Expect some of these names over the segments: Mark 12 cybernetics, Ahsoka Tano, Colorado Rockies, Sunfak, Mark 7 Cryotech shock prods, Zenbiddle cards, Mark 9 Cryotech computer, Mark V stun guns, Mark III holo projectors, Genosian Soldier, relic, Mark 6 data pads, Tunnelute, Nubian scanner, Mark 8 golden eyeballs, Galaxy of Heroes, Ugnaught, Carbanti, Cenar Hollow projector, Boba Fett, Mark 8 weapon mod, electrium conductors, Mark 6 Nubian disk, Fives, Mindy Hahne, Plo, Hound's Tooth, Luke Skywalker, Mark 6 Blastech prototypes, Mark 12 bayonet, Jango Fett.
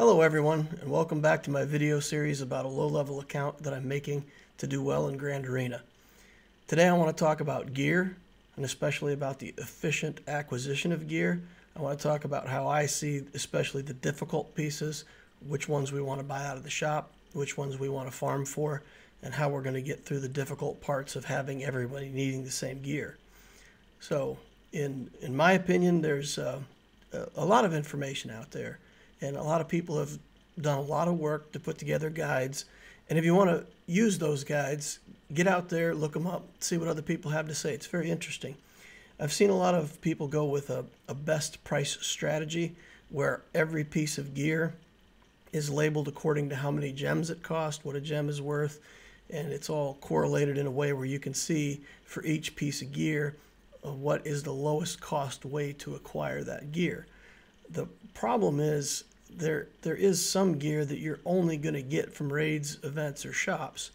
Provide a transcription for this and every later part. Hello everyone, and welcome back to my video series about a low-level account that I'm making to do well in Grand Arena. Today I want to talk about gear, and especially about the efficient acquisition of gear. I want to talk about how I see especially the difficult pieces, which ones we want to buy out of the shop, which ones we want to farm for, and how we're going to get through the difficult parts of having everybody needing the same gear. So in my opinion, there's a lot of information out there. And a lot of people have done a lot of work to put together guides. And if you want to use those guides, get out there, look them up, see what other people have to say. It's very interesting. I've seen a lot of people go with a best price strategy where every piece of gear is labeled according to how many gems it costs, what a gem is worth, and it's all correlated in a way where you can see for each piece of gear what is the lowest cost way to acquire that gear. The problem is there is some gear that you're only going to get from raids, events, or shops,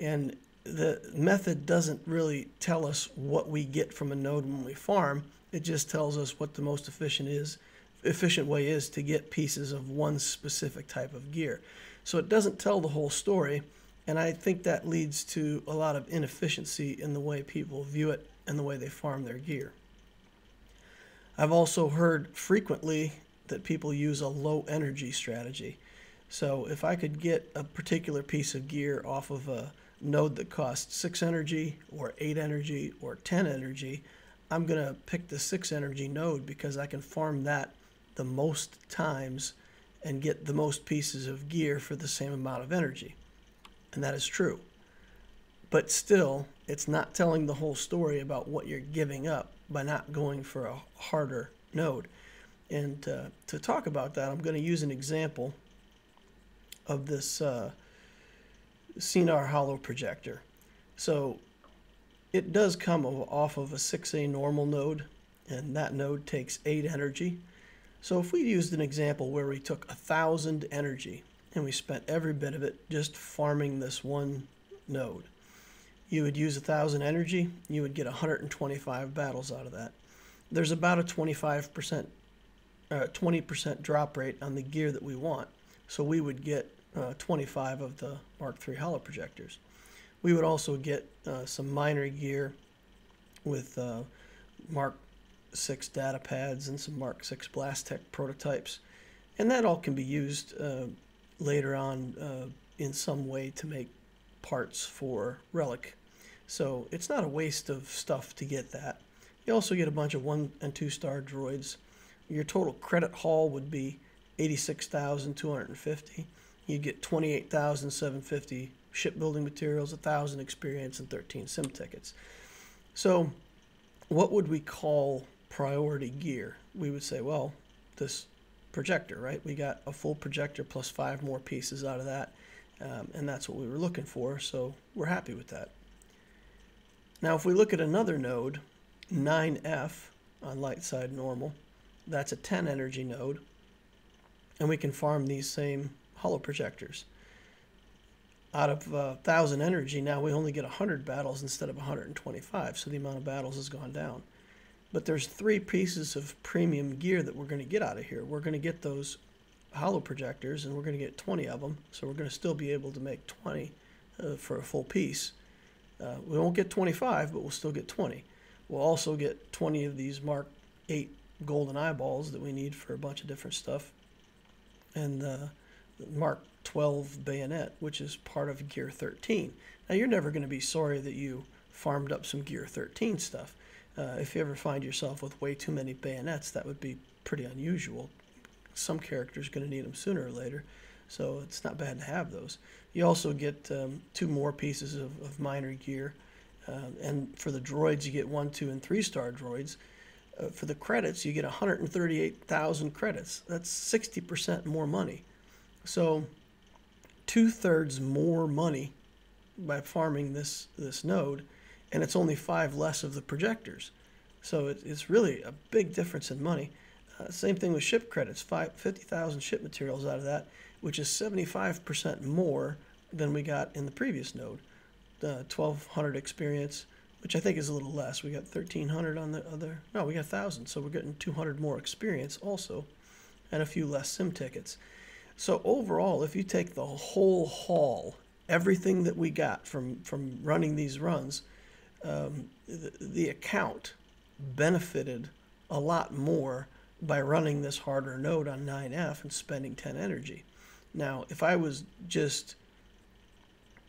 and the method doesn't really tell us what we get from a node when we farm. It just tells us what the most efficient way is to get pieces of one specific type of gear. So it doesn't tell the whole story, and I think that leads to a lot of inefficiency in the way people view it and the way they farm their gear. I've also heard frequently that people use a low energy strategy. So if I could get a particular piece of gear off of a node that costs 6 energy or 8 energy or 10 energy, I'm going to pick the 6 energy node because I can farm that the most times and get the most pieces of gear for the same amount of energy. And that is true. But still, it's not telling the whole story about what you're giving up by not going for a harder node. And to talk about that, I'm going to use an example of this Cenar Hollow projector. So it does come off of a 6A normal node, and that node takes 8 energy. So if we used an example where we took 1,000 energy and we spent every bit of it just farming this one node, you would use 1,000 energy, you would get 125 battles out of that. There's about a 20% drop rate on the gear that we want, so we would get 25 of the Mark III holo projectors. We would also get some minor gear with Mark 6 data pads and some Mark 6 Blastech prototypes, and that all can be used later on in some way to make parts for Relic. So it's not a waste of stuff to get that. You also get a bunch of 1- and 2-star droids. Your total credit haul would be 86,250. You'd get 28,750 shipbuilding materials, 1,000 experience, and 13 sim tickets. So what would we call priority gear? We would say, well, this projector, right? We got a full projector plus 5 more pieces out of that. And that's what we were looking for, so we're happy with that. Now if we look at another node, 9F on light side normal, that's a 10 energy node, and we can farm these same holo projectors. Out of 1,000 energy, now we only get 100 battles instead of 125, so the amount of battles has gone down. But there's 3 pieces of premium gear that we're going to get out of here. We're going to get those holo projectors, and we're going to get 20 of them, so we're going to still be able to make 20 for a full piece. We won't get 25, but we'll still get 20. We'll also get 20 of these Mark 8 golden eyeballs that we need for a bunch of different stuff, and the Mark 12 bayonet, which is part of Gear 13. Now, you're never going to be sorry that you farmed up some Gear 13 stuff. If you ever find yourself with way too many bayonets, that would be pretty unusual. Some character's going to need them sooner or later, so it's not bad to have those. You also get 2 more pieces of minor gear, and for the droids you get 1-, 2-, and 3-star droids. For the credits you get 138,000 credits. That's 60% more money. So 2/3 more money by farming this node, and it's only 5 less of the projectors. So it's really a big difference in money. Same thing with ship credits, 50,000 ship materials out of that, which is 75% more than we got in the previous node. 1,200 experience, which I think is a little less. We got 1,300 on the other. No, we got 1,000, so we're getting 200 more experience also, and a few less sim tickets. So overall, if you take the whole haul, everything that we got from running these runs, the account benefited a lot more by running this harder node on 9F and spending 10 energy. Now, if I was just,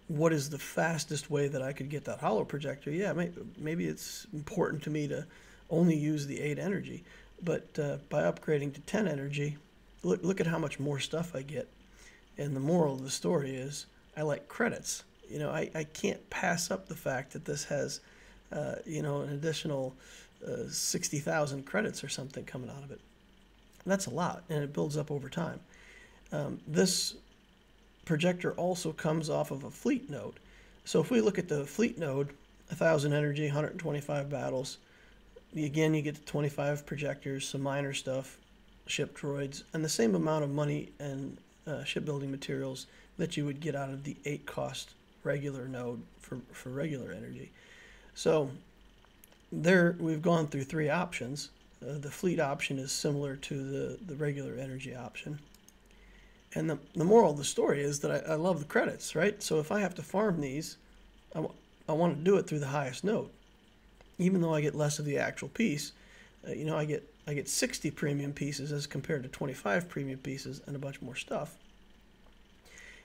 what is the fastest way that I could get that holo projector? Yeah, maybe it's important to me to only use the 8 energy, but by upgrading to 10 energy, look at how much more stuff I get. And the moral of the story is, I like credits. You know, I can't pass up the fact that this has, you know, an additional 60,000 credits or something coming out of it. And that's a lot, and it builds up over time. This projector also comes off of a fleet node. So if we look at the fleet node, 1,000 energy, 125 battles. Again, you get the 25 projectors, some minor stuff, ship droids, and the same amount of money and shipbuilding materials that you would get out of the 8 cost regular node for regular energy. So there, we've gone through 3 options. The fleet option is similar to the regular energy option. And the moral of the story is that I love the credits, right? So if I have to farm these, I want to do it through the highest node. Even though I get less of the actual piece, you know, I get 60 premium pieces as compared to 25 premium pieces and a bunch more stuff.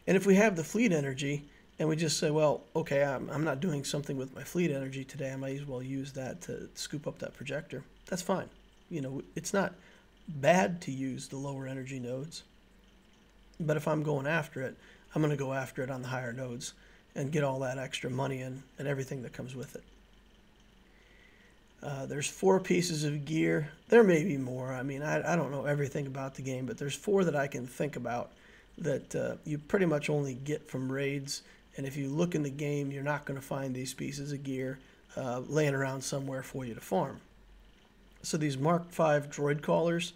And if we have the fleet energy and we just say, well, okay, I'm not doing something with my fleet energy today, I might as well use that to scoop up that projector. That's fine. You know, it's not bad to use the lower energy nodes. But if I'm going after it, I'm going to go after it on the higher nodes and get all that extra money and everything that comes with it. There's 4 pieces of gear. There may be more. I mean, I don't know everything about the game, but there's 4 that I can think about that you pretty much only get from raids. And if you look in the game, you're not going to find these pieces of gear laying around somewhere for you to farm. So these Mark V droid callers,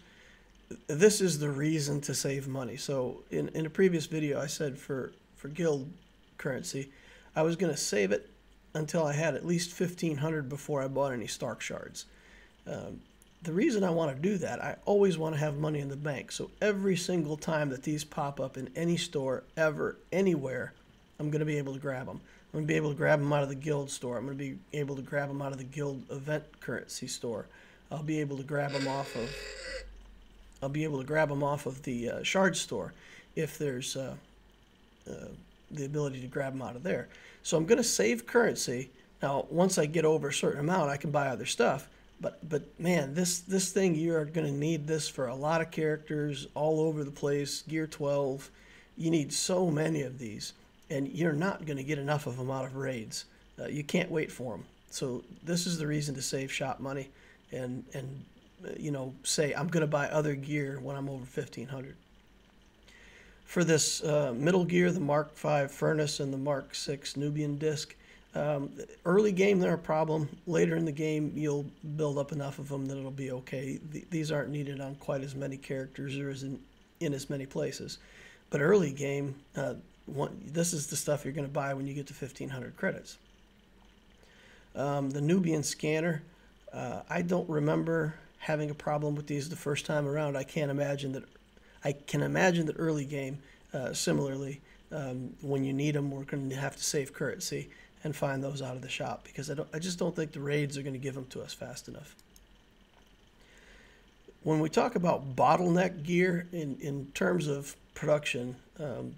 this is the reason to save money. So in a previous video, I said for guild currency, I was going to save it until I had at least 1,500 before I bought any Stark shards. The reason I want to do that, I always want to have money in the bank. So every single time that these pop up in any store, ever, anywhere, I'm going to be able to grab them. I'm going to be able to grab them out of the guild store. I'm going to be able to grab them out of the guild event currency store. I'll be able to grab them off of... I'll be able to grab them off of the shard store if there's the ability to grab them out of there. So I'm going to save currency. Now, once I get over a certain amount, I can buy other stuff. But man, this thing, you are going to need this for a lot of characters all over the place. Gear 12, you need so many of these, and you're not going to get enough of them out of raids. You can't wait for them. So this is the reason to save shop money and you know, say I'm going to buy other gear when I'm over 1,500. For this middle gear, the Mark V furnace and the Mark 6 Nubian disk, early game they're a problem. Later in the game, you'll build up enough of them that it'll be okay. These aren't needed on quite as many characters or in as many places. But early game, this is the stuff you're going to buy when you get to 1,500 credits. The Nubian scanner, I don't remember having a problem with these the first time around. I can imagine that early game, similarly, when you need them, we're going to have to save currency and find those out of the shop because I just don't think the raids are going to give them to us fast enough. When we talk about bottleneck gear in terms of production,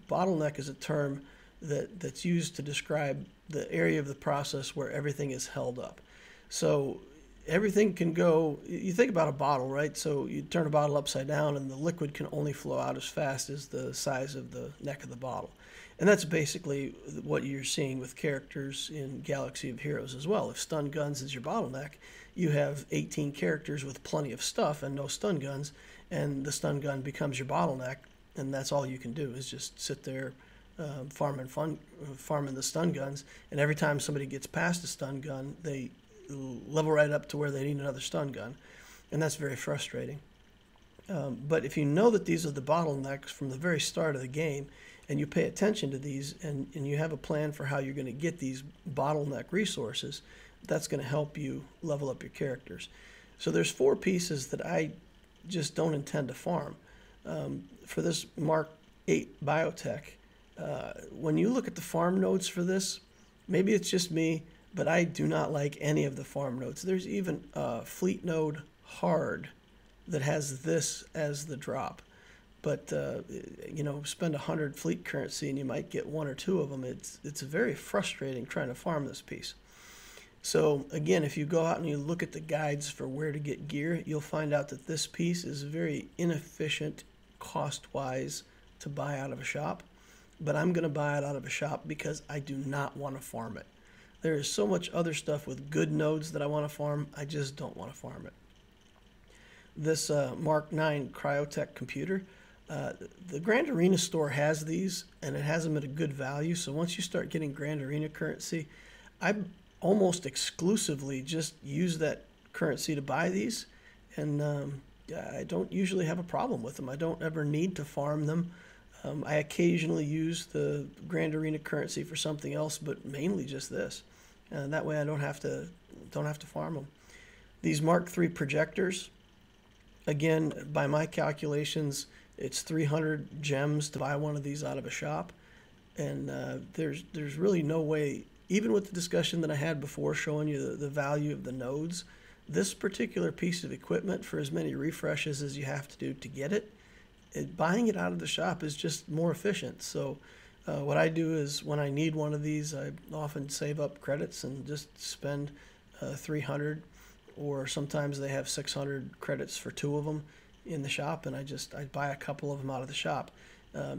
bottleneck is a term that's used to describe the area of the process where everything is held up. So everything can go, you think about a bottle, right? So you turn a bottle upside down and the liquid can only flow out as fast as the size of the neck of the bottle. And that's basically what you're seeing with characters in Galaxy of Heroes as well. If stun guns is your bottleneck, you have 18 characters with plenty of stuff and no stun guns, and the stun gun becomes your bottleneck, and that's all you can do is just sit there farming the stun guns, and every time somebody gets past a stun gun, they level right up to where they need another stun gun, and that's very frustrating. But if you know that these are the bottlenecks from the very start of the game and you pay attention to these and you have a plan for how you're going to get these bottleneck resources, that's going to help you level up your characters. So there's 4 pieces that I just don't intend to farm. For this Mark 8 biotech. When you look at the farm nodes for this, maybe it's just me, but I do not like any of the farm nodes. There's even a fleet node hard that has this as the drop. But, you know, spend 100 fleet currency and you might get one or two of them. It's very frustrating trying to farm this piece. So, again, if you go out and you look at the guides for where to get gear, you'll find out that this piece is very inefficient cost-wise to buy out of a shop. But I'm going to buy it out of a shop because I do not want to farm it. There is so much other stuff with good nodes that I want to farm. I just don't want to farm it. This Mark 9 Cryotech computer, the Grand Arena store has these, and it has them at a good value. So once you start getting Grand Arena currency, I almost exclusively just use that currency to buy these, and I don't usually have a problem with them. I don't ever need to farm them. I occasionally use the Grand Arena currency for something else, but mainly just this. And that way I don't have to farm them. These Mark III projectors, again, by my calculations, it's 300 gems to buy one of these out of a shop. And there's really no way, even with the discussion that I had before showing you the value of the nodes, this particular piece of equipment, for as many refreshes as you have to do to get it, buying it out of the shop is just more efficient. So what I do is when I need one of these, I often save up credits and just spend 300, or sometimes they have 600 credits for two of them in the shop, and I buy a couple of them out of the shop.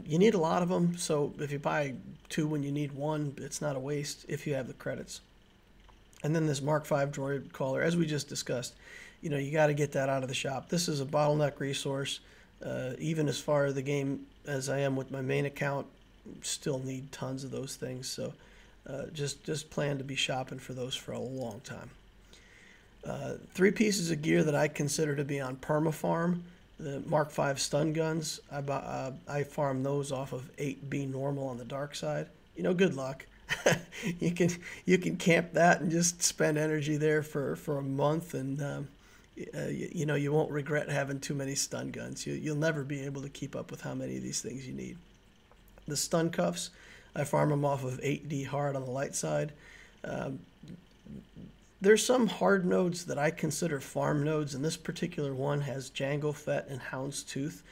You need a lot of them, so if you buy two when you need one, it's not a waste if you have the credits. And then this Mark V droid collar, as we just discussed, you know, you got to get that out of the shop. This is a bottleneck resource. Even as far as the game as I am with my main account, still need tons of those things. So just plan to be shopping for those for a long time. Three pieces of gear that I consider to be on perma-farm: the Mark V stun guns. I farm those off of 8B normal on the dark side. You know, good luck. you can camp that and just spend energy there for a month, and you know, you won't regret having too many stun guns. You'll never be able to keep up with how many of these things you need. The stun cuffs, I farm them off of 8D hard on the light side. There's some hard nodes that I consider farm nodes, and this particular one has Jango Fett and Hound's Tooth.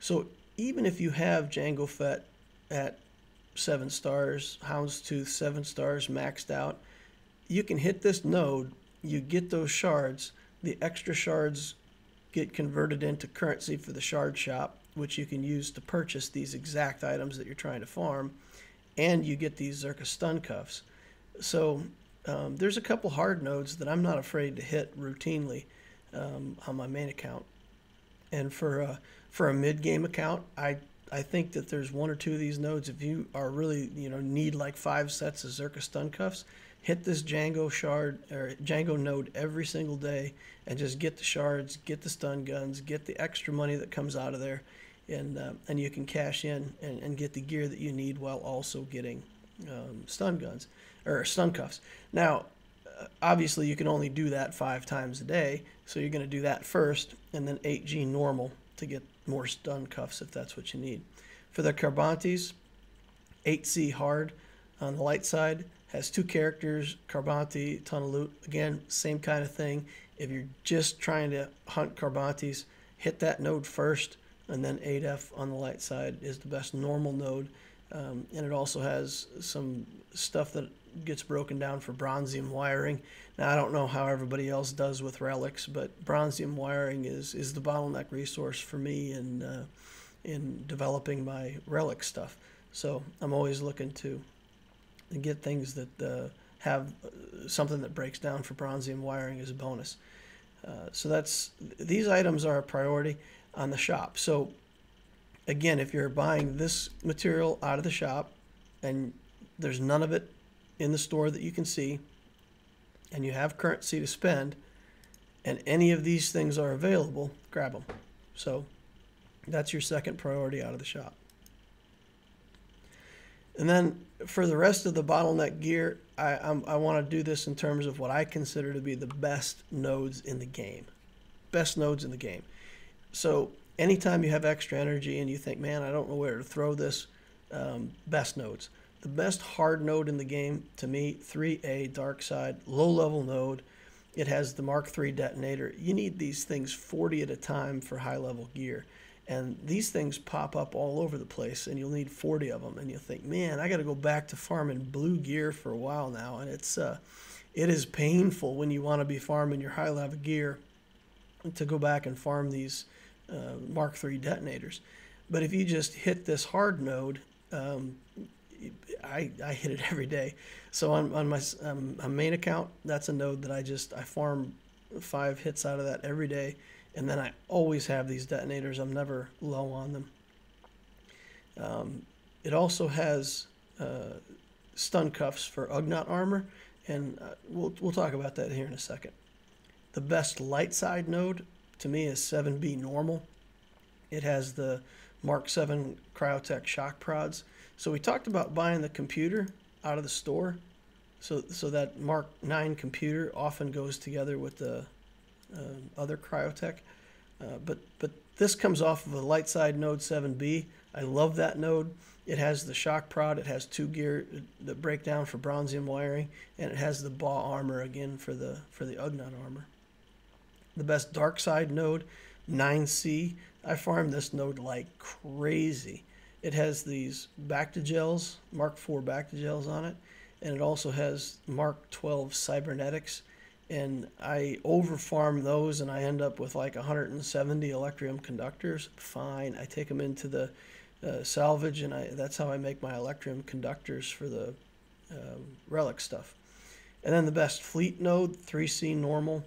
So even if you have Jango Fett at 7 stars, Hound's Tooth 7 stars maxed out, you can hit this node, you get those shards. The extra shards get converted into currency for the shard shop, which you can use to purchase these exact items that you're trying to farm, and you get these Zirka stun cuffs. So there's a couple hard nodes that I'm not afraid to hit routinely on my main account. And for a mid-game account, I think that there's one or two of these nodes. If you are really, you know, need like 5 sets of Zirka stun cuffs, hit this Jango shard or Jango node every single day, and just get the shards, get the stun guns, get the extra money that comes out of there, and you can cash in and get the gear that you need while also getting stun guns or stun cuffs. Now, obviously, you can only do that 5 times a day, so you're going to do that first, and then 8G normal to get more stun cuffs if that's what you need. For the Carbantis, 8C hard on the light side. Has 2 characters, Carbanti, Tunnelute. Again, same kind of thing. If you're just trying to hunt Carbantis, hit that node first, and then 8F on the light side is the best normal node. And it also has some stuff that gets broken down for bronzium wiring. Now, I don't know how everybody else does with relics, but bronzium wiring is the bottleneck resource for me in developing my relic stuff. So I'm always looking to and get things that have something that breaks down for bronzium wiring as a bonus. So these items are a priority on the shop. So again, if you're buying this material out of the shop and there's none of it in the store that you can see, and you have currency to spend, and any of these things are available, grab them. So that's your second priority out of the shop. And then for the rest of the bottleneck gear, I want to do this in terms of what I consider to be the best nodes in the game. So anytime you have extra energy and you think, man, I don't know where to throw this, best nodes. The best hard node in the game, to me, 3A dark side, low-level node. It has the Mark III detonator. You need these things 40 at a time for high-level gear. And these things pop up all over the place, and you'll need 40 of them. And you'll think, man, I got to go back to farming blue gear for a while now. And it is painful when you want to be farming your high-level gear to go back and farm these Mark III detonators. But if you just hit this hard node, I hit it every day. So on my main account, that's a node that I farm 5 hits out of that every day, and then I always have these detonators. I'm never low on them. It also has stun cuffs for Ugnaught armor, and we'll talk about that here in a second. The best light side node to me is 7B normal. It has the Mark 7 Cryotech shock prods. So we talked about buying the computer out of the store. So that Mark 9 computer often goes together with the other Cryotech. But this comes off of a light side node 7B. I love that node. It has the shock prod. It has 2 gear that break down for bronzium wiring. And it has the boss armor again for the Ugnaught armor. The best dark side node, 9C. I farm this node like crazy. It has these Bactigels, Mark IV Bactigels on it, and it also has Mark 12 cybernetics, and I overfarm those, and I end up with like 170 electrium conductors. Fine, I take them into the salvage, and that's how I make my electrium conductors for the relic stuff. And then the best fleet node, 3C normal.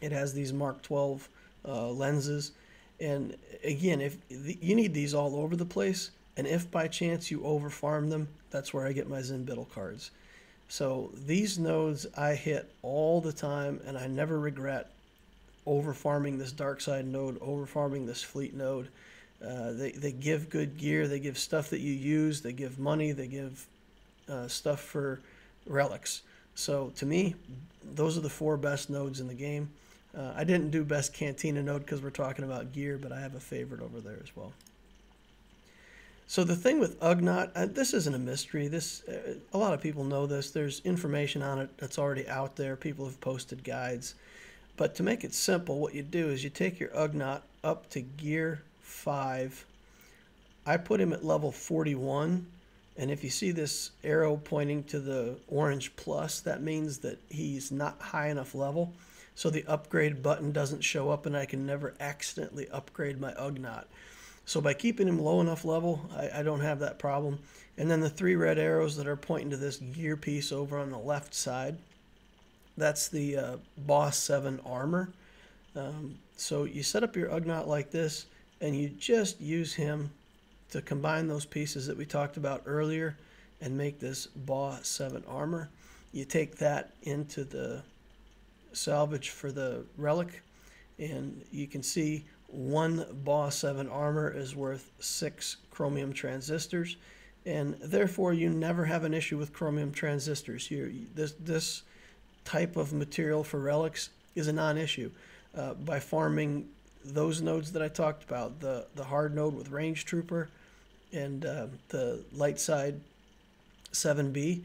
It has these Mark 12 lenses. And again, if you need these all over the place, and if by chance you overfarm them, that's where I get my Zenbiddle cards. So these nodes I hit all the time, and I never regret overfarming this dark side node, overfarming this fleet node. They give good gear, they give stuff that you use, they give money, they give stuff for relics. So to me, those are the 4 best nodes in the game. I didn't do best cantina node because we're talking about gear, but I have a favorite over there as well. So the thing with Ugnaught, this isn't a mystery. A lot of people know this. There's information on it that's already out there. People have posted guides. But to make it simple, what you do is you take your Ugnaught up to gear 5. I put him at level 41. And if you see this arrow pointing to the orange plus, that means that he's not high enough level. So the upgrade button doesn't show up, and I can never accidentally upgrade my Ugnaught. So by keeping him low enough level, I don't have that problem. And then the 3 red arrows that are pointing to this gear piece over on the left side, that's the boss 7 armor. So you set up your Ugnaught like this, and you just use him to combine those pieces that we talked about earlier and make this boss 7 armor. You take that into the salvage for the relic, and you can see 1 boss 7 armor is worth 6 chromium transistors, and therefore you never have an issue with chromium transistors. This type of material for relics is a non-issue. By farming those nodes that I talked about, the hard node with range trooper and the light side 7B,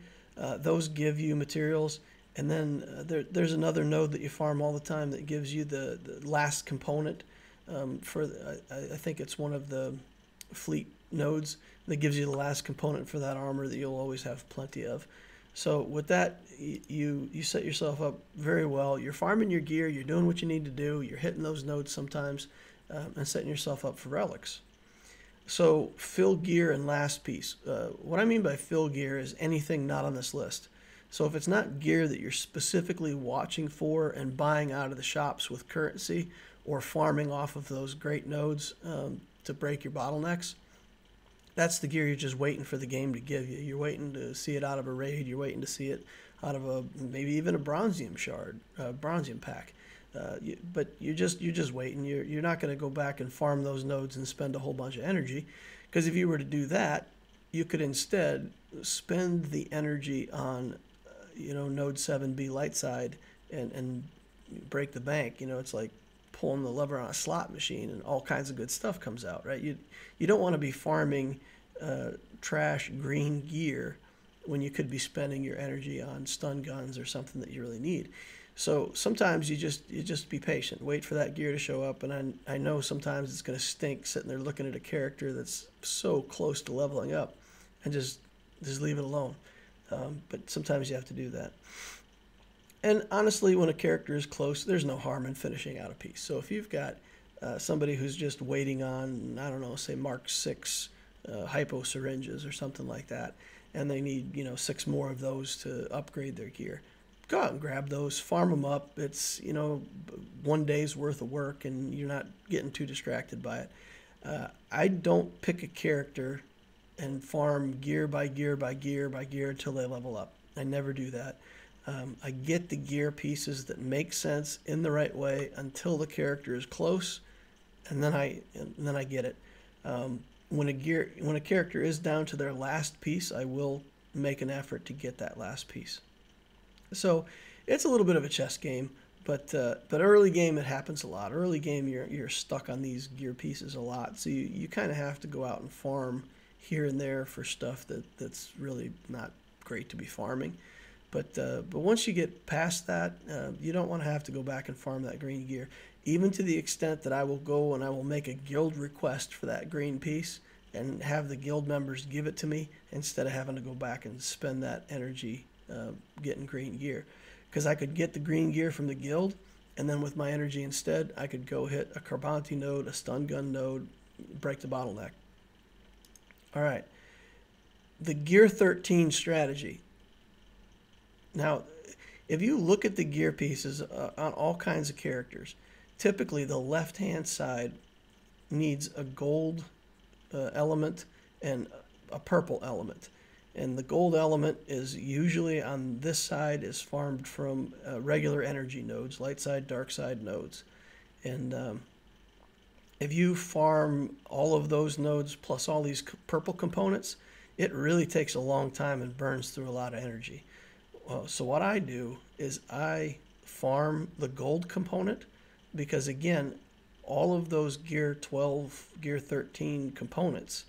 those give you materials. And then there's another node that you farm all the time that gives you the last component I think it's one of the fleet nodes that gives you the last component for that armor that you'll always have plenty of. So with that, you set yourself up very well. You're farming your gear. You're doing what you need to do. You're hitting those nodes sometimes and setting yourself up for relics. So fill gear and last piece. What I mean by fill gear is anything not on this list. So if it's not gear that you're specifically watching for and buying out of the shops with currency or farming off of those great nodes to break your bottlenecks, that's the gear you're just waiting for the game to give you. You're waiting to see it out of a raid. You're waiting to see it out of maybe even a bronzium shard, bronzium pack. But you're just waiting. You're not going to go back and farm those nodes and spend a whole bunch of energy, because if you were to do that, you could instead spend the energy on node 7B light side and break the bank. It's like pulling the lever on a slot machine and all kinds of good stuff comes out, right? You don't want to be farming trash green gear when you could be spending your energy on stun guns or something that you really need. So sometimes you just be patient, wait for that gear to show up. And I know sometimes it's going to stink sitting there looking at a character that's so close to leveling up, and just leave it alone. But sometimes you have to do that. And honestly, when a character is close, there's no harm in finishing out a piece. So if you've got somebody who's just waiting on, I don't know, say Mark VI hypo syringes or something like that, and they need, you know, 6 more of those to upgrade their gear, go out and grab those, farm them up. It's, you know, one day's worth of work, and you're not getting too distracted by it. I don't pick a character and farm gear by gear by gear by gear until they level up. I never do that. I get the gear pieces that make sense in the right way until the character is close, and then I get it. When a character is down to their last piece, I will make an effort to get that last piece. So it's a little bit of a chess game, but early game it happens a lot. Early game you're stuck on these gear pieces a lot, so you kind of have to go out and farm here and there for stuff that's really not great to be farming. But once you get past that, you don't want to have to go back and farm that green gear, even to the extent that I will go and I will make a guild request for that green piece and have the guild members give it to me instead of having to go back and spend that energy getting green gear. Because I could get the green gear from the guild, and then with my energy instead, I could go hit a Carbanti node, a stun gun node, break the bottleneck. All right, the Gear 13 strategy. Now, if you look at the gear pieces on all kinds of characters, typically the left-hand side needs a gold element and a purple element. And the gold element is usually on this side, is farmed from regular energy nodes, light side, dark side nodes. And if you farm all of those nodes plus all these purple components, it really takes a long time and burns through a lot of energy. So what I do is I farm the gold component, because again, all of those Gear 12, Gear 13 components,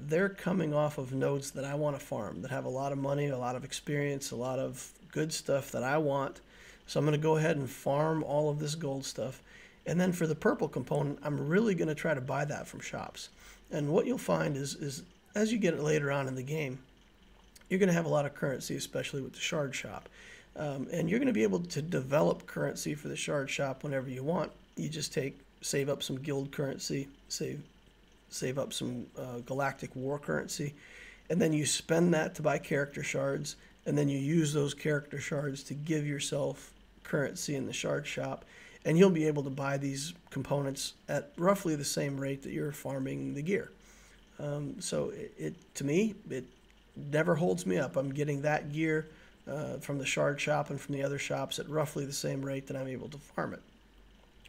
they're coming off of nodes that I want to farm, that have a lot of money, a lot of experience, a lot of good stuff that I want. So I'm going to go ahead and farm all of this gold stuff. And then for the purple component, I'm really going to try to buy that from shops. And what you'll find is as you get it later on in the game, you're going to have a lot of currency, especially with the shard shop. And you're going to be able to develop currency for the shard shop whenever you want. You just save up some guild currency, save up some galactic war currency, and then you spend that to buy character shards, and then you use those character shards to give yourself currency in the shard shop, and you'll be able to buy these components at roughly the same rate that you're farming the gear. To me, it never holds me up. I'm getting that gear from the shard shop and from the other shops at roughly the same rate that I'm able to farm it.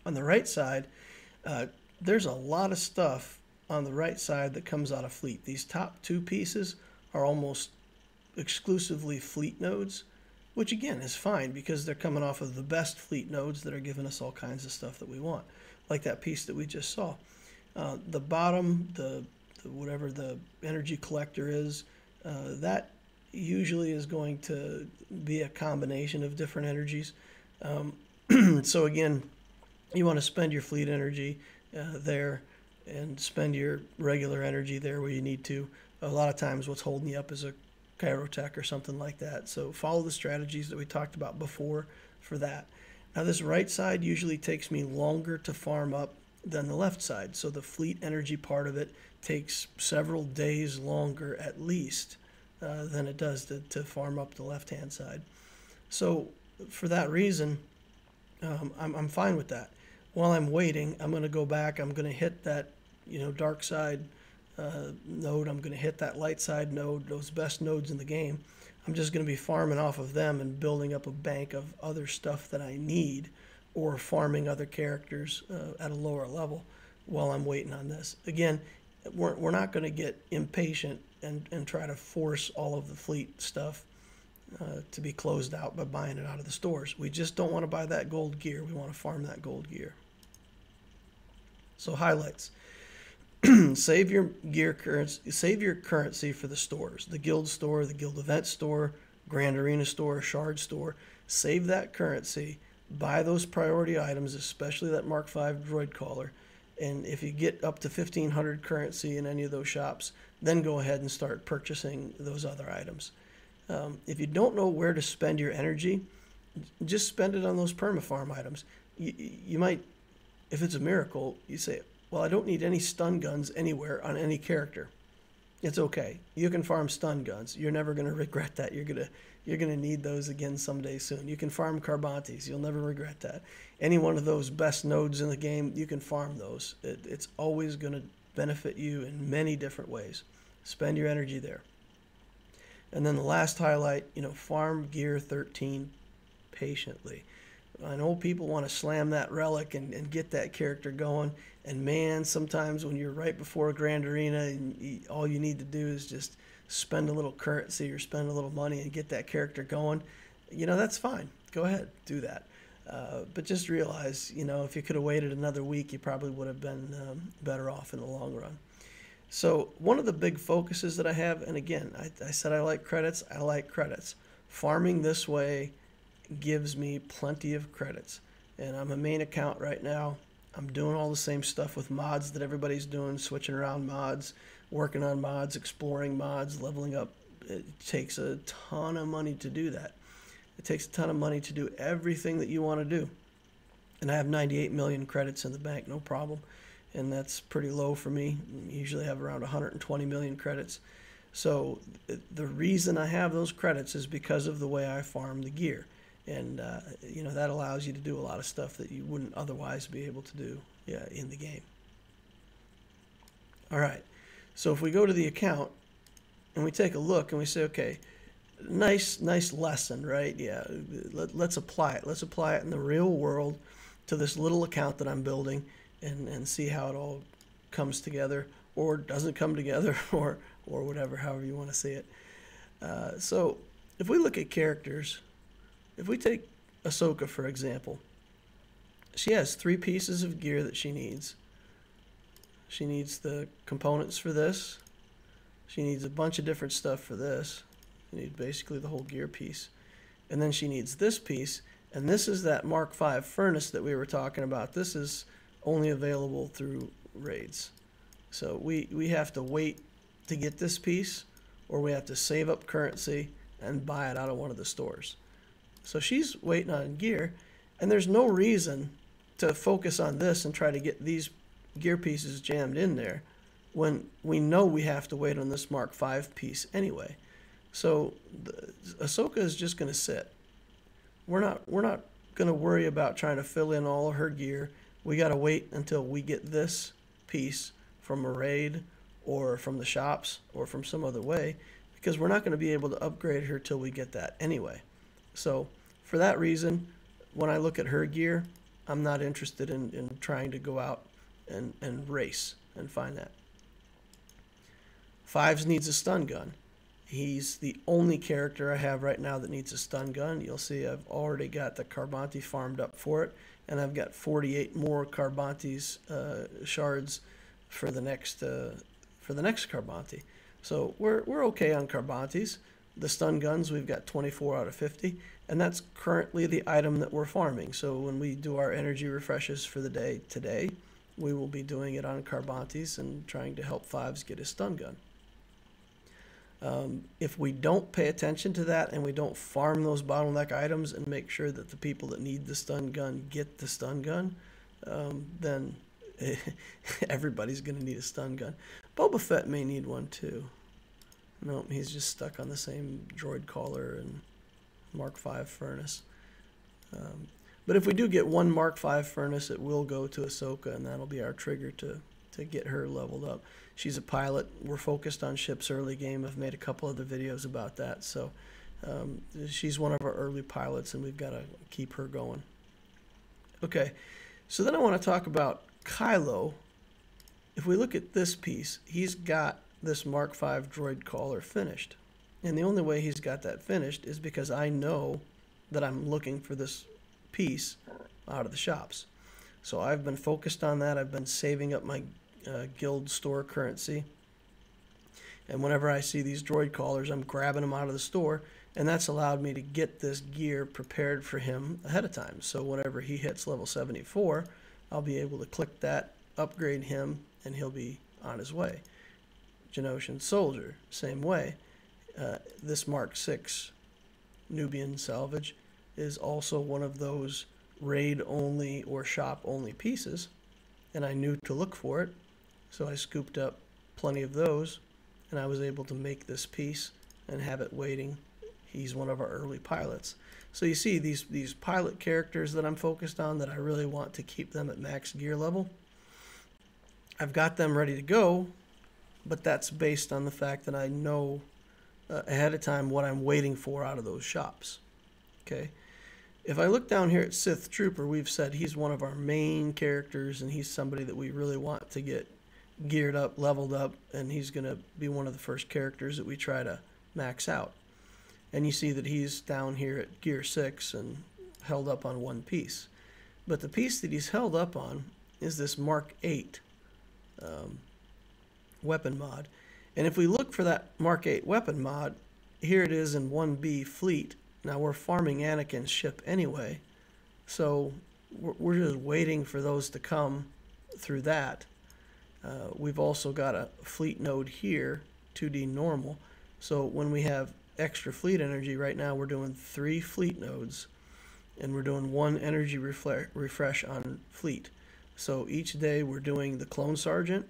On the right side, there's a lot of stuff on the right side that comes out of fleet. These top 2 pieces are almost exclusively fleet nodes, which again is fine because they're coming off of the best fleet nodes that are giving us all kinds of stuff that we want, like that piece that we just saw. The bottom, the whatever the energy collector is, that usually is going to be a combination of different energies. So again, you want to spend your fleet energy there and spend your regular energy there where you need to. A lot of times what's holding you up is a Cryotech or something like that. So follow the strategies that we talked about before for that. Now this right side usually takes me longer to farm up than the left side. So the fleet energy part of it takes several days longer at least than it does to farm up the left-hand side. So for that reason, I'm fine with that. While I'm waiting, I'm going to go back, I'm going to hit that, you know, dark side node, I'm going to hit that light side node, those best nodes in the game. I'm just going to be farming off of them and building up a bank of other stuff that I need, or farming other characters at a lower level while I'm waiting on this. Again, we're not going to get impatient and try to force all of the fleet stuff to be closed out by buying it out of the stores. We just don't want to buy that gold gear. We want to farm that gold gear. So highlights. Save your gear currency. Save your currency for the stores: the guild store, the guild event store, Grand Arena store, shard store. Save that currency. Buy those priority items, especially that Mark V droid collar. And if you get up to 1,500 currency in any of those shops, then go ahead and start purchasing those other items. If you don't know where to spend your energy, just spend it on those permafarm items. You might, if it's a miracle, you say, well, I don't need any stun guns anywhere on any character. It's okay. You can farm stun guns. You're never going to regret that. You're gonna need those again someday soon. You can farm Carbantis. You'll never regret that. Any one of those best nodes in the game, you can farm those. It's always going to benefit you in many different ways. Spend your energy there. And then the last highlight, you know, farm gear 13 patiently. I know people want to slam that relic and get that character going. And man, sometimes when you're right before a Grand Arena, and all you need to do is just spend a little currency or spend a little money and get that character going, you know, that's fine. Go ahead, do that. But just realize, you know, if you could have waited another week, you probably would have been better off in the long run. So one of the big focuses that I have, and again, I said I like credits. I like credits. Farming this way gives me plenty of credits, and I'm a main account right now. I'm doing all the same stuff with mods that everybody's doing, switching around mods, working on mods, exploring mods, leveling up. It takes a ton of money to do that. It takes a ton of money to do everything that you want to do, and I have 98 million credits in the bank, no problem, and that's pretty low for me. I usually have around 120 million credits. So the reason I have those credits is because of the way I farm the gear. And, you know, that allows you to do a lot of stuff that you wouldn't otherwise be able to do in the game. All right. So if we go to the account and we take a look and we say, okay, nice lesson, right? Yeah, let's apply it. Let's apply it in the real world to this little account that I'm building and see how it all comes together or doesn't come together or whatever, however you want to see it. So if we look at characters... If we take Ahsoka, for example, she has 3 pieces of gear that she needs. She needs the components for this. She needs a bunch of different stuff for this. You need basically the whole gear piece. And then she needs this piece, and this is that Mark V furnace that we were talking about. This is only available through raids. So we have to wait to get this piece, or we have to save up currency and buy it out of one of the stores. So she's waiting on gear, and there's no reason to focus on this and try to get these gear pieces jammed in there when we know we have to wait on this Mark V piece anyway. So Ahsoka is just going to sit. We're not going to worry about trying to fill in all of her gear. We got to wait until we get this piece from a raid or from the shops or from some other way, because we're not going to be able to upgrade her till we get that anyway. So for that reason, when I look at her gear, I'm not interested in trying to go out and race and find that. Fives needs a stun gun. He's the only character I have right now that needs a stun gun. You'll see I've already got the Carbanti farmed up for it, and I've got 48 more Carbanti's shards for the next Carbanti. So we're okay on Carbanti's. The stun guns, we've got 24 out of 50, and that's currently the item that we're farming. So when we do our energy refreshes for the day today, we will be doing it on Carbanti's and trying to help Fives get his stun gun. If we don't pay attention to that and we don't farm those bottleneck items and make sure that the people that need the stun gun get the stun gun, then everybody's going to need a stun gun. Boba Fett may need one too. Nope, he's just stuck on the same droid collar and Mark V furnace. But if we do get one Mark V furnace, it will go to Ahsoka, and that'll be our trigger to get her leveled up. She's a pilot. We're focused on ships early game. I've made a couple other videos about that. So she's one of our early pilots, and we've got to keep her going. Okay, so then I want to talk about Kylo. If we look at this piece, he's got this Mark V droid collar finished, and the only way he's got that finished is because I know that I'm looking for this piece out of the shops. So I've been focused on that. I've been saving up my guild store currency. And whenever I see these droid callers, I'm grabbing them out of the store. And that's allowed me to get this gear prepared for him ahead of time. So whenever he hits level 74, I'll be able to click that, upgrade him, and he'll be on his way. Genosian soldier, same way. This Mark 6 Nubian salvage is also one of those raid-only or shop-only pieces, and I knew to look for it, so I scooped up plenty of those, and I was able to make this piece and have it waiting. He's one of our early pilots. So you see these pilot characters that I'm focused on that I really want to keep them at max gear level. I've got them ready to go, but that's based on the fact that I know ahead of time what I'm waiting for out of those shops. Okay. If I look down here at Sith Trooper, we've said he's one of our main characters, and he's somebody that we really want to get geared up, leveled up, and he's going to be one of the first characters that we try to max out. And you see that he's down here at gear 6 and held up on one piece. But the piece that he's held up on is this Mark 8 weapon mod. And if we look for that Mark 8 weapon mod, here it is in 1B fleet. Now we're farming Anakin's ship anyway, so we're just waiting for those to come through that. We've also got a fleet node here, 2D normal. So when we have extra fleet energy, right now we're doing 3 fleet nodes, and we're doing 1 energy refresh on fleet. So each day we're doing the clone sergeant,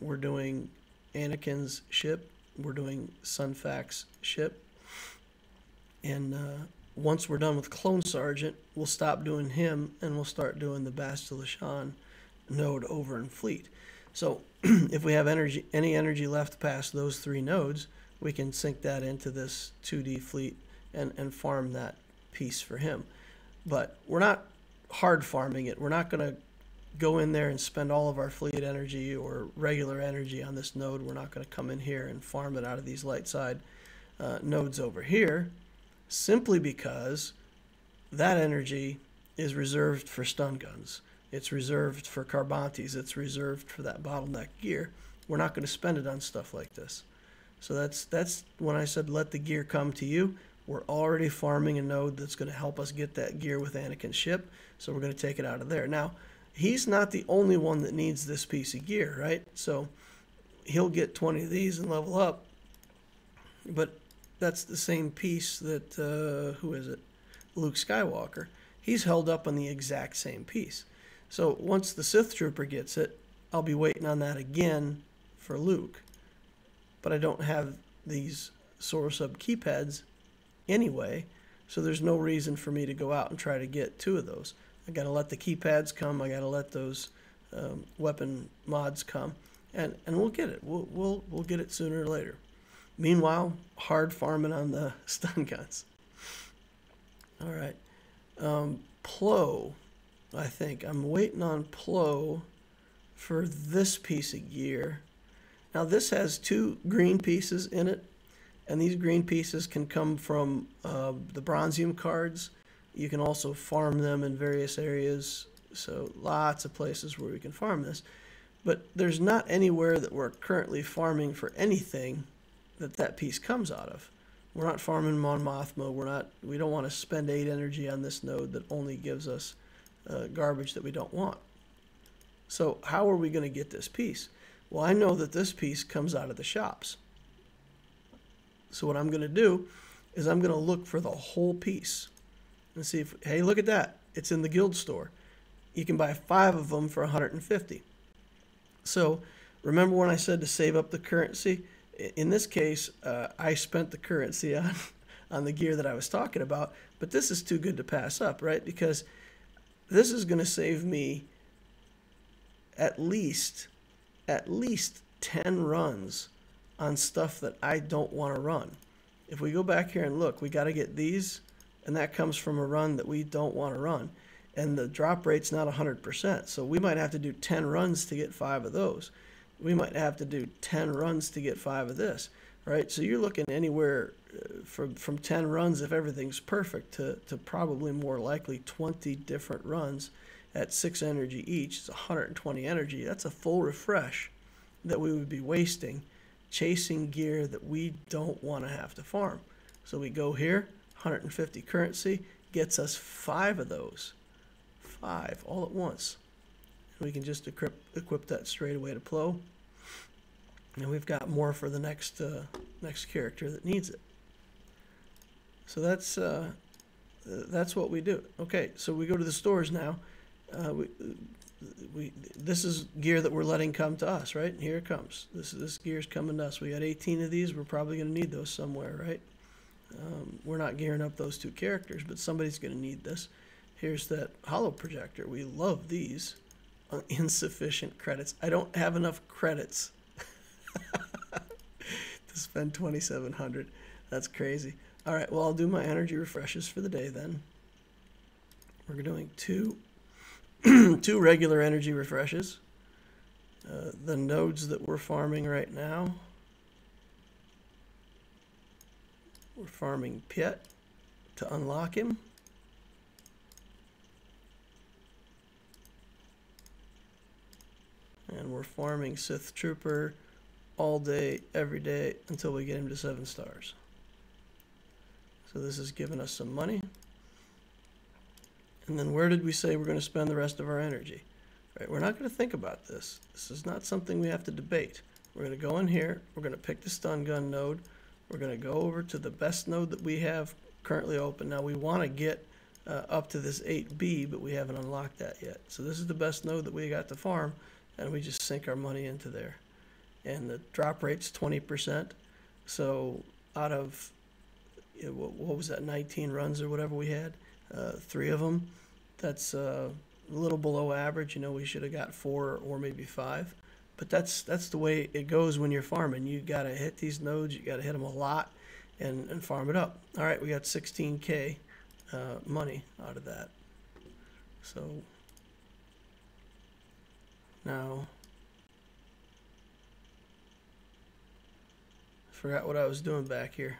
we're doing Anakin's ship, we're doing Sunfak's ship. And once we're done with Clone Sergeant, we'll stop doing him, and we'll start doing the Bastila Shan node over in Fleet. So if we have energy, any energy left past those 3 nodes, we can sink that into this 2D Fleet and farm that piece for him. But we're not hard farming it. We're not going to go in there and spend all of our Fleet energy or regular energy on this node. We're not going to come in here and farm it out of these light side nodes over here, simply because that energy is reserved for stun guns. It's reserved for Carbantis. It's reserved for that bottleneck gear. We're not going to spend it on stuff like this. So that's when I said let the gear come to you. We're already farming a node that's going to help us get that gear with Anakin's ship, so we're going to take it out of there. Now, he's not the only one that needs this piece of gear, right? So he'll get 20 of these and level up, but that's the same piece that, who is it? Luke Skywalker. He's held up on the exact same piece. So once the Sith Trooper gets it, I'll be waiting on that again for Luke. But I don't have these source up keypads anyway, so there's no reason for me to go out and try to get 2 of those. I got to let the keypads come. I got to let those weapon mods come, and we'll get it. We'll get it sooner or later. Meanwhile, hard farming on the stun guns. All right. Plo, I think. I'm waiting on Plo for this piece of gear. Now, this has 2 green pieces in it, and these green pieces can come from the Bronzium cards. You can also farm them in various areas, so lots of places where we can farm this. But there's not anywhere that we're currently farming for anything that piece comes out of. We're not farming Mon Mothma. We don't want to spend 8 energy on this node that only gives us garbage that we don't want. So how are we going to get this piece? Well, I know that this piece comes out of the shops. So what I'm going to do is I'm going to look for the whole piece and see if, hey, look at that. It's in the guild store. You can buy 5 of them for 150. So remember when I said to save up the currency? In this case, I spent the currency on the gear that I was talking about, but this is too good to pass up, right? Because this is going to save me at least 10 runs on stuff that I don't want to run. If we go back here and look, we got to get these, and that comes from a run that we don't want to run, and the drop rate's not 100%, so we might have to do 10 runs to get 5 of those. We might have to do 10 runs to get 5 of this, right? So you're looking anywhere from 10 runs, if everything's perfect, to probably more likely 20 different runs at 6 energy each, it's 120 energy. That's a full refresh that we would be wasting chasing gear that we don't want to have to farm. So we go here, 150 currency, gets us 5 of those. 5 all at once. We can just equip that straight away to Plo. And we've got more for the next character that needs it. So that's what we do. Okay, so we go to the stores now. This is gear that we're letting come to us, right? Here it comes. This gear's coming to us. We got 18 of these. We're probably going to need those somewhere, right? We're not gearing up those two characters, but somebody's going to need this. Here's that holo projector. We love these. Insufficient credits. I don't have enough credits to spend 2,700. That's crazy. All right, well, I'll do my energy refreshes for the day then. We're doing two regular energy refreshes. The nodes that we're farming right now. We're farming Pit to unlock him. And we're farming Sith Trooper all day, every day, until we get him to 7 stars. So this has given us some money. And then where did we say we're going to spend the rest of our energy? Right, we're not going to think about this. This is not something we have to debate. We're going to go in here. We're going to pick the stun gun node. We're going to go over to the best node that we have currently open. Now, we want to get up to this 8B, but we haven't unlocked that yet. So this is the best node that we got to farm, and we just sink our money into there. And the drop rate's 20%. So out of, what was that, 19 runs or whatever we had, 3 of them, that's a little below average. You know, we should have got 4 or maybe 5. But that's the way it goes when you're farming. You got to hit these nodes. You got to hit them a lot and farm it up. All right, we got 16K money out of that. So now, I forgot what I was doing back here.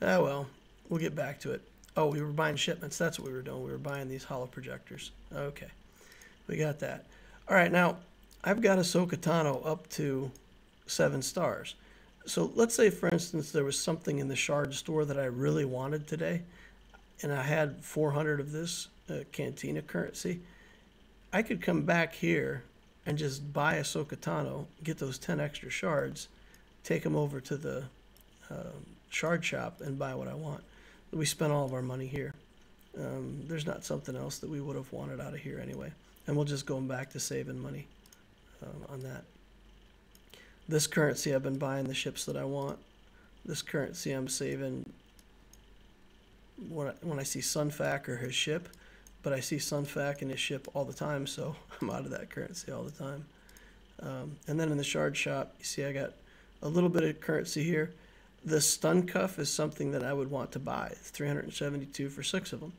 Ah, well, we'll get back to it. Oh, we were buying shipments. That's what we were doing. We were buying these holo projectors. Okay, we got that. All right, now, I've got Ahsoka Tano up to 7 stars. So let's say, for instance, there was something in the shard store that I really wanted today, and I had 400 of this Cantina currency. I could come back here and just buy Ahsoka Tano, get those 10 extra shards, take them over to the shard shop and buy what I want. We spent all of our money here. There's not something else that we would have wanted out of here anyway. And we'll just go back to saving money on that. This currency, I've been buying the ships that I want. This currency I'm saving when I see Sunfak or his ship. But I see Sunfak and his ship all the time, so I'm out of that currency all the time. And then in the shard shop, you see I got a little bit of currency here. The stun cuff is something that I would want to buy. It's 372 for 6 of them.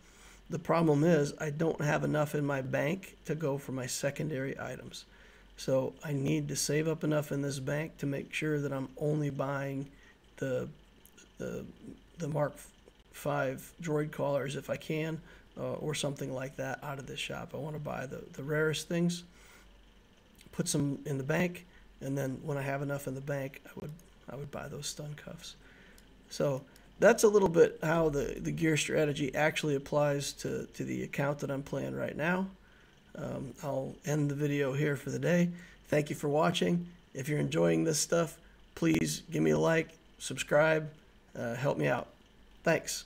The problem is I don't have enough in my bank to go for my secondary items. So I need to save up enough in this bank to make sure that I'm only buying the Mark V droid collars if I can, or something like that out of this shop. I want to buy the rarest things, put some in the bank, and then when I have enough in the bank, I would buy those stun cuffs. So that's a little bit how the gear strategy actually applies to the account that I'm playing right now. I'll end the video here for the day. Thank you for watching. If you're enjoying this stuff, please give me a like, subscribe, help me out. Thanks.